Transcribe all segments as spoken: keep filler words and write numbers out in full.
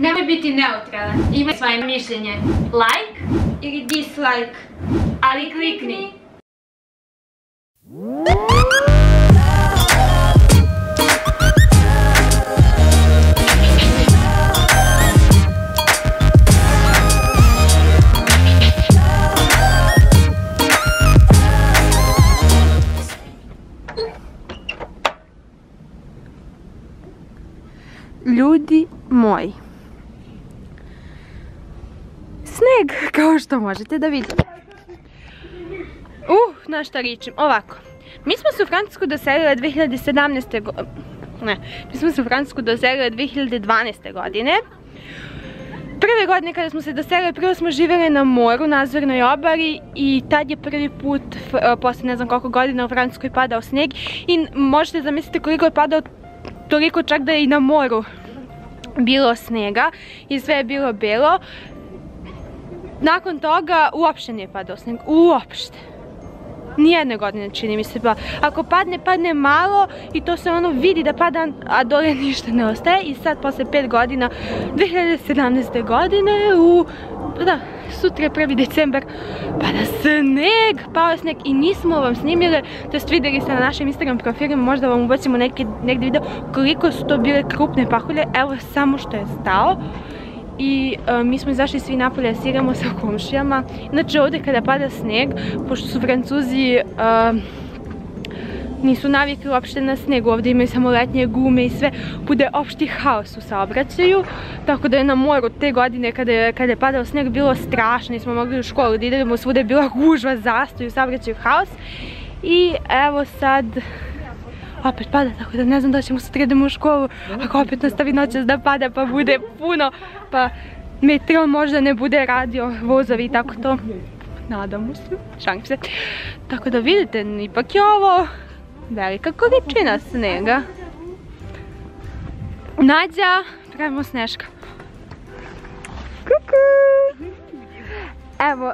Nemoj biti neutralan, imaj svoje mišljenje. Like ili dislike, ali klikni. Ljudi moji, sneg, kao što možete da vidite. Uh, na šta ričim, ovako. Mi smo se u Francusku doselile dve hiljade sedamnaeste godine, ne, mi smo se u Francusku doselile dve hiljade dvanaeste godine. Prve godine kada smo se doselile, prvo smo živjeli na moru, na Azornoj obali, i tad je prvi put, posle ne znam koliko godina, u Francuskoj padao sneg i možete zamisliti koliko je padao, toliko čak da je i na moru bilo snega i sve je bilo belo. Nakon toga uopšte nije padao sneg, uopšte. Nijedne godine, čini mi se, pa ako padne, padne malo i to se ono vidi da pada, a dole ništa ne ostaje. I sad posle pet godina, dve hiljade sedamnaeste godine, u, da, sutra je prvi decembar, pada sneg, pao je sneg i nismo vam snimile, to jest vidjeli ste na našem Instagram profilima, možda vam ubacimo negdje video koliko su to bile krupne pahulje, evo samo što je stao. I mi smo izašli svi napolje, sviramo sa komšijama. Znači ovdje kada pada sneg, pošto su Francuzi nisu navikli uopšte na sneg, ovdje imaju samo letnje gume i sve, bude opšti haos u saobraćaju, tako da je na moru te godine kada je padao sneg bilo strašno, nismo mogli u školu da idemo, svuda je bila gužva, zastoj u saobraćaju, haos. I evo sad opet pada, tako da ne znam da ćemo sutra idemo u školu, ako opet nastavi noćas da pada pa bude puno, pa metro možda ne bude radio, vozovi i tako to, nadamo se, šalim se. Tako da vidite, ipak je ovo velika količina snega. Nadja, pravimo sneška. Kuku! Evo,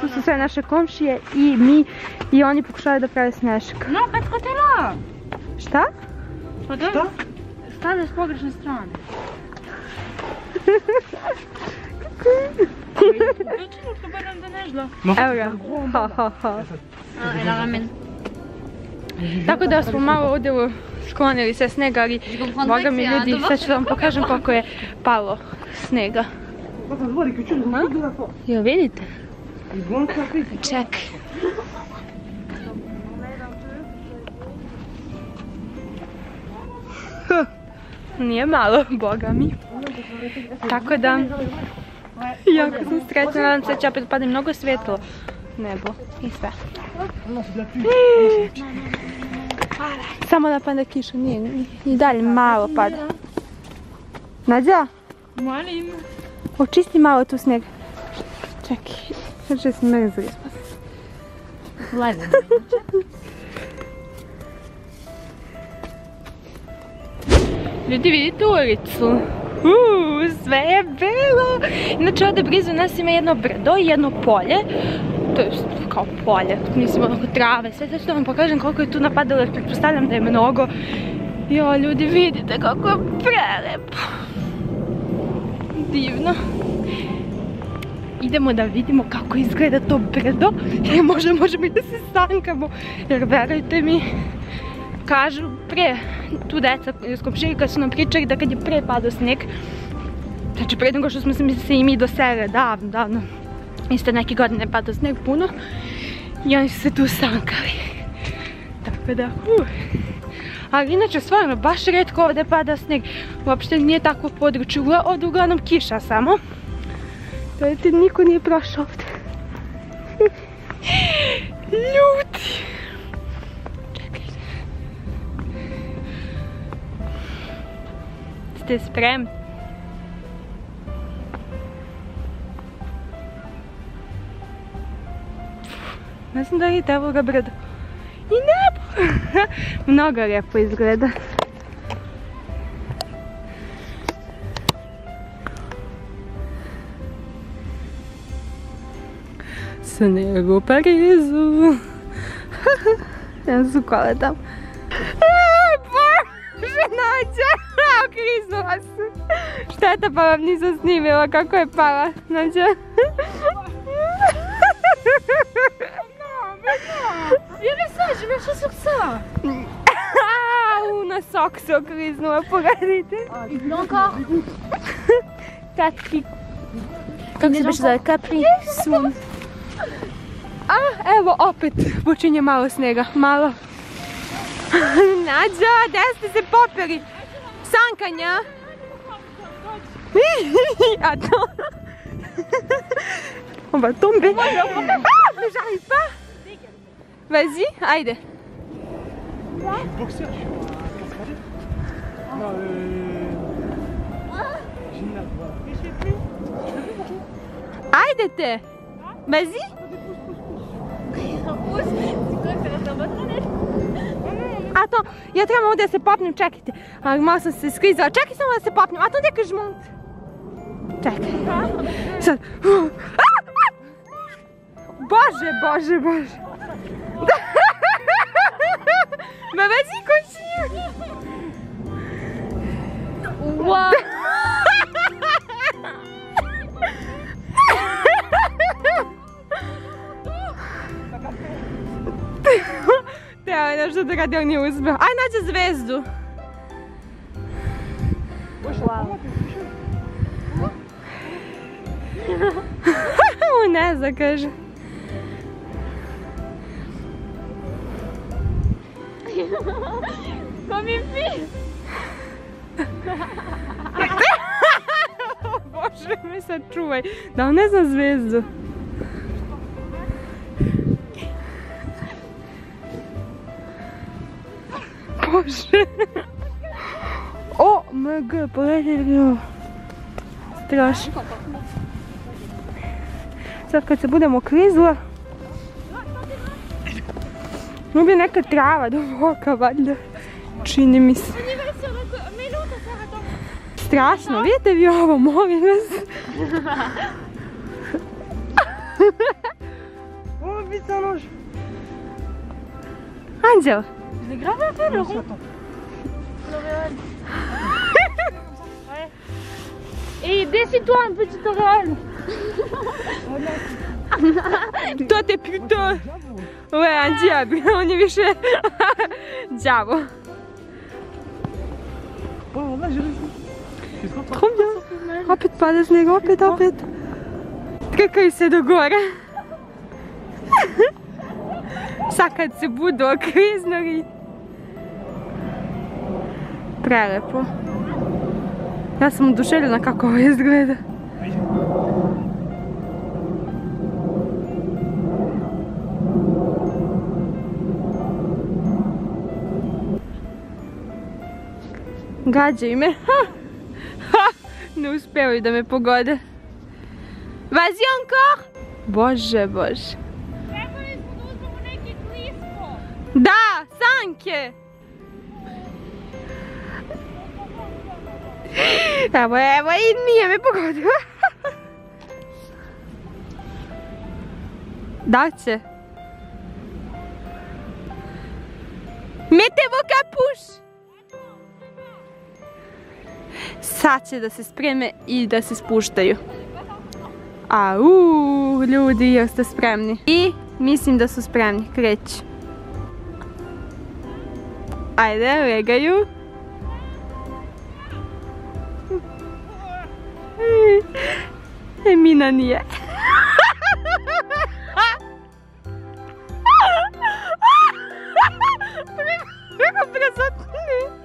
tu su sve naše komšije i mi, i oni pokušavaju da prave sneška. No, bez hotela! Šta? Šta? Stavlja s pogrešne strane. Učinu što badam da nežda. Evo ga. Ha, ha, ha. Ela ramen. Tako da smo malo ovdje sklonili sve snega, ali boga mi ljudi, sad ću vam pokažem koliko je palo snega. Jel vidite? Ček. Nije malo, boga mi. Tako da, jako sam sretna, nadam se da će opet pade mnogo svetlo nebo i sve. Samo da pada kiša, nije, i dalje malo pada. Nadja? Molim. Očisti malo tu sneg. Čekaj, znači si mrzli. Lajno. Ljudi, vidite ulicu. Uuu, sve je belo. Inače, ovdje blizu nas ima jedno brdo i jedno polje. To je kao polje, mislim, onako trave. Sve sad ću da vam pokažem koliko je tu napadalo, jer pretpostavljam da je mnogo. Jo, ljudi, vidite kako je prelepo. Divno. Idemo da vidimo kako izgleda to brdo. Jer možda možemo i da se sankamo. Jer verujte mi, kažu pre, tu deca iz komšilika su nam pričali da kad je pre padao sneg, znači pre nego što smo se i mi doselile davno, davno, isto neke godine je padao sneg puno i oni su se tu sankali. Tako da, uh. Ali inače stvarno baš retko ovdje pada sneg, uopšte nije takvo područje, od uglavnom kiša samo. To je ti niko nije prošao ovdje. Ljudi! Ste spremni? Ne znam da vidite, evo ga brdo. I nebo! Mnogo lijepo izgleda. Sneg u Parizu. Ja su kola tamo. Bože, Nadja! Kriznula se. Ništa eto pa vam nisam snimila kako je pala. Nadja. Jebe sađe, već što su psa. Au, na sok se okliznula, pogledajte. Donka. Tatki. Kako se biš zove? Kapri, sun. A evo opet počinje malo snega, malo. Nadja, gdje ste se popeli? Sankanja? A to? On va tomber. Ah, mais j'arrive pas. Vas-y, ajde. J'ai boxeur, je suis... Non, euh... Génial. Et je fais plus. Ajde te. Vas-y. Ato, ja trebam ovdje da se popnem, čekajte. Ali malo sam se skrizala, čekaj samo da se popnem. Ato, gdje kaži mont? Čekaj. Sad. Bože, bože, bože. Ma vas-y, continue. Wow. Treba je nešto da on nije uspio. Aj, nađe zvezdu. U ne zna, kaže. Kom je pis? Bože, me sad čuvaj. Da on ne zna zvezdu. Bože. O, mg, pogledajte li ovo. Strašno. Sad kad se budem oklizla. Mu bi neka trava do voka, valjda. Čini mi se. Strašno, vidite vi ovo, molim vas. Ovo bi se nož. Andjela. C'est grave à faire le rond. L'oréal. Et dessine-toi un petit oréal. Toi t'es plutôt... Ouais, un diable. On est méchant. Diable. Bon, là j'ai réussi. Trop bien. Rapide pas de sneg, rapide, rapide. Какой se do gore. Sad kad se budu okliznuli. Prelepo. Ja sam oduševljena kako ovo izgleda. Gađaju me. Ne uspevaju da me pogode. Vazi encore! Bože, bože. Trebali smo da uzmemo neki klisko. Da, Sanke! Evo, evo, i nije me pogodio. Da će. Mete vo kapuš! Sad će da se spreme i da se spuštaju. Au, ljudi, jeste spremni? I mislim da su spremni, kreći. Ajde, legaju. Emina nije. Kako prezatni.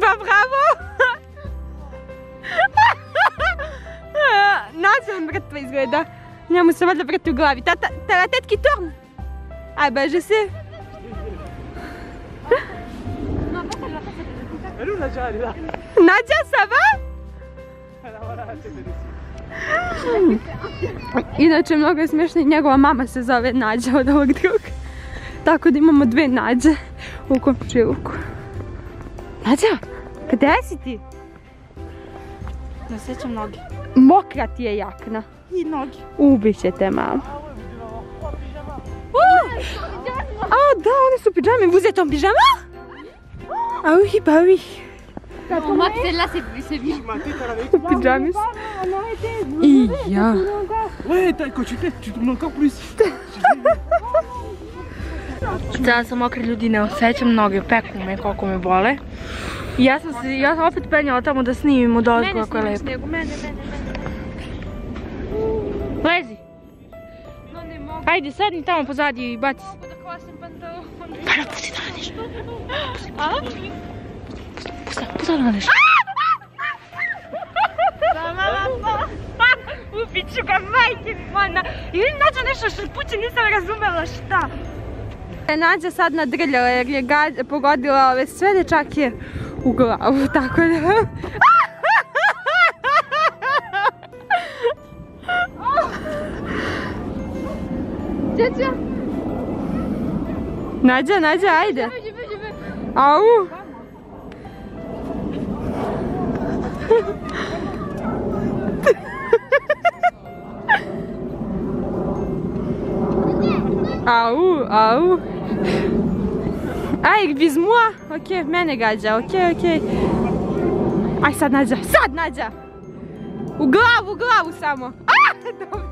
Bah bravo. Nadja mrtva izgleda. Njemu se valjda vrti u glavi. Tata, la tête qui tourne. A ba, je sais. Nadja, ça va? Inače, mnogo je smiješno i njegova mama se zove Nadja od ovog druga. Tako da imamo dve Nadje u komšiluku. Nadja, gdje si ti? Ne sjećam noge. Mokra ti je jakna. I noge. Ubiće te, mama. A, da, one su pijame. Vous êtes en pyjama? Ah oui, bah oui. Moi, celle-là, c'est bien. Pyjamis. Et ya. Ouais, quand tu fais, tu tournes encore plus. Sada sam mokra, ljudi, ne osjećam noge, peku me koliko me bole. I ja sam se, ja sam opet penjala tamo da snimim od ozgo ako je lepo. Mene snimaš nego, mene, mene, mene. Lezi. No ne mogu. Ajde, sedni tamo pozadiju i baci. Mogu da kvasim pantalon. Pa da pusti da radiš. Pusti, pusti da radiš. Da, mama, pa. Upit ću ga, majke mona. I vidim Nadja nešto što puće, nisam razumela šta. Nadja sad nadrljala jer je pogodila ove sve dečake u glavu, tako da... Djeca! Nadja, Nadja, ajde! Au! Au, au! Aj, bez moja, okej, mene gađa, okej, okej. Aj, sad Nadja, sad Nadja! U glavu, u glavu samo! Aaaa, dobro!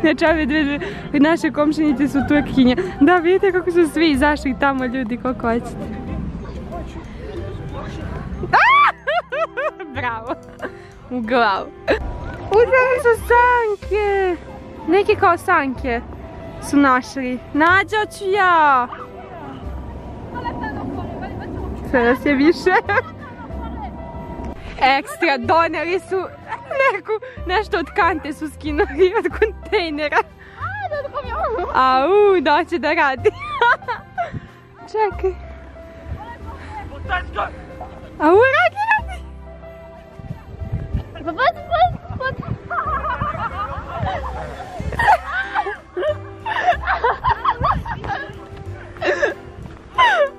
Znači, ove dve naše komšinice su Turkinje. Da, vidite kako su svi izašli tamo, ljudi, koliko hoćete. Bravo, u glavu. Uzeli su sanke. Neke kao sanke su našli. Nadja, ću ja. Sve nas je više. Ekstra, doneli su neku, nešto od kante su skinuli, od kontejnera. Au, da će da radi. Čekaj. Au, radi. Pa pati, pati, pati.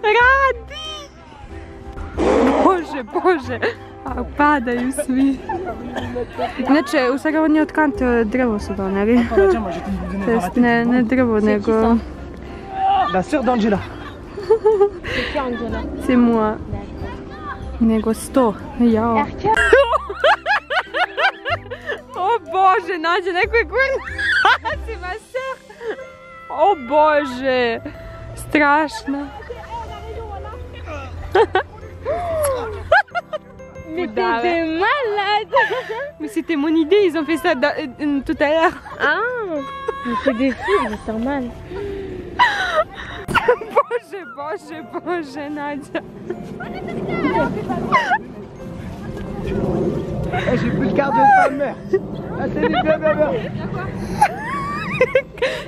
Radi! Bože, bože. A padaju svi. Inače, u Sarajevo nije od kante drvo su doneli. Ne, ne drvo, nego... La sœur d'Andjela. C'est moi. Nego sto. Jao. O Bože, Nadja, neko je kurna. O Bože, strašno. Mais t'es des malades. Mais c'était mon idée, ils ont fait ça tout à l'heure. Ah, mais c'est des fous, c'est normal. Bože, Bože, Bože, Nadja. J'ai plus le quart de sa mère. La télé de bébé.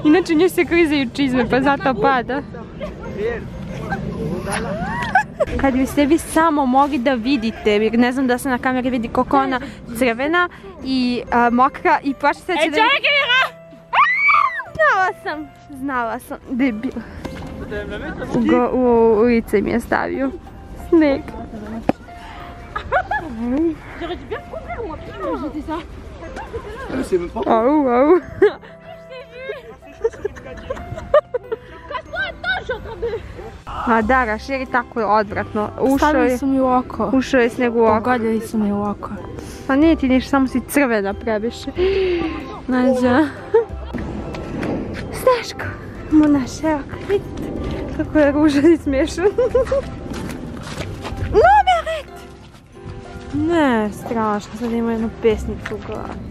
Inače nje se klizaju čizme, pa zato pada. Kad biste vi samo mogli da vidite, jer ne znam da se na kameri vidi koliko ona crvena i mokra i plaši se će da... E, čekaj, Mira! Znala sam, znala sam, debil. U ulice mi je stavio sneg. J'aurais dû bien te couvrir, moi, putain, j'étais ça. C'est même pas. Ah ouh, ah ouh. Je t'ai vu. Kako je to što tebe? A da, Raširi, tako je odvratno. Stavili su mi u oko. Ušao je sneg u oko. Pogodili su mi u oko. Pa nije ti niš, samo si crvena previše. Nadja. Sneško. Mu naš, evo, vidite kako je ružan i smiješan. Ne, strašno, sad ima jednu pesnicu u glavi.